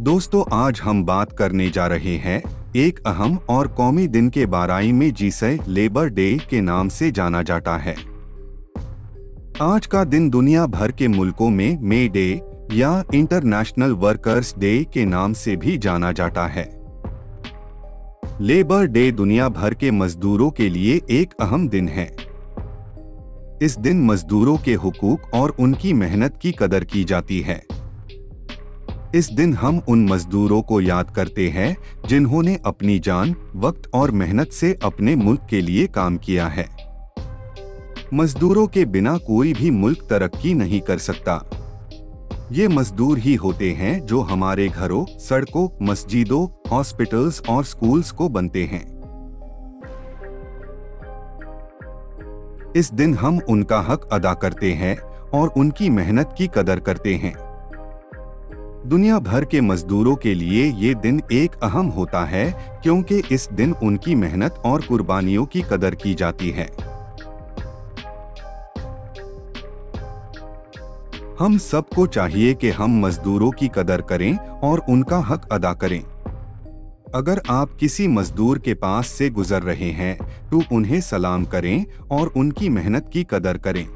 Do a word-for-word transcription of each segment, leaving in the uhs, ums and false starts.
दोस्तों आज हम बात करने जा रहे हैं एक अहम और कौमी दिन के बारे में जिसे लेबर डे के नाम से जाना जाता है। आज का दिन दुनिया भर के मुल्कों में मे डे या इंटरनेशनल वर्कर्स डे के नाम से भी जाना जाता है। लेबर डे दुनिया भर के मजदूरों के लिए एक अहम दिन है। इस दिन मजदूरों के हुकूक और उनकी मेहनत की कदर की जाती है। इस दिन हम उन मजदूरों को याद करते हैं जिन्होंने अपनी जान, वक्त और मेहनत से अपने मुल्क के लिए काम किया है। मजदूरों के बिना कोई भी मुल्क तरक्की नहीं कर सकता। ये मजदूर ही होते हैं जो हमारे घरों, सड़कों, मस्जिदों, हॉस्पिटल्स और स्कूल्स को बनते हैं। इस दिन हम उनका हक अदा करते हैं और उनकी मेहनत की कदर करते हैं। दुनिया भर के मजदूरों के लिए ये दिन एक अहम होता है क्योंकि इस दिन उनकी मेहनत और कुर्बानियों की कदर की जाती है। हम सबको चाहिए कि हम मजदूरों की कदर करें और उनका हक अदा करें। अगर आप किसी मजदूर के पास से गुजर रहे हैं तो उन्हें सलाम करें और उनकी मेहनत की कदर करें।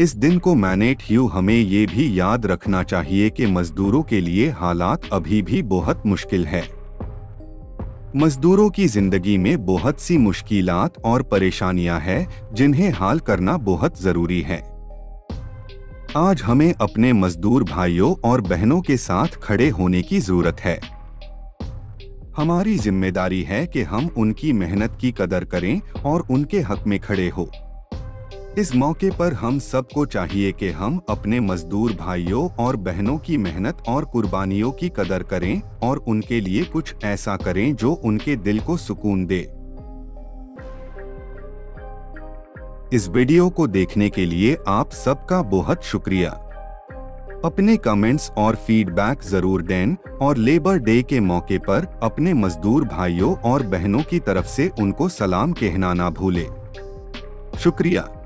इस दिन को मैनेट ह्यू हमें ये भी याद रखना चाहिए कि मजदूरों के लिए हालात अभी भी बहुत मुश्किल है। मजदूरों की जिंदगी में बहुत सी मुश्किलात और परेशानियां हैं जिन्हें हाल करना बहुत ज़रूरी है। आज हमें अपने मजदूर भाइयों और बहनों के साथ खड़े होने की ज़रूरत है। हमारी जिम्मेदारी है कि हम उनकी मेहनत की कदर करें और उनके हक में खड़े हों। इस मौके पर हम सबको चाहिए कि हम अपने मजदूर भाइयों और बहनों की मेहनत और कुर्बानियों की कदर करें और उनके लिए कुछ ऐसा करें जो उनके दिल को सुकून दे। इस वीडियो को देखने के लिए आप सबका बहुत शुक्रिया। अपने कमेंट्स और फीडबैक जरूर दें और लेबर डे के मौके पर अपने मजदूर भाइयों और बहनों की तरफ से उनको सलाम कहना ना भूलें। शुक्रिया।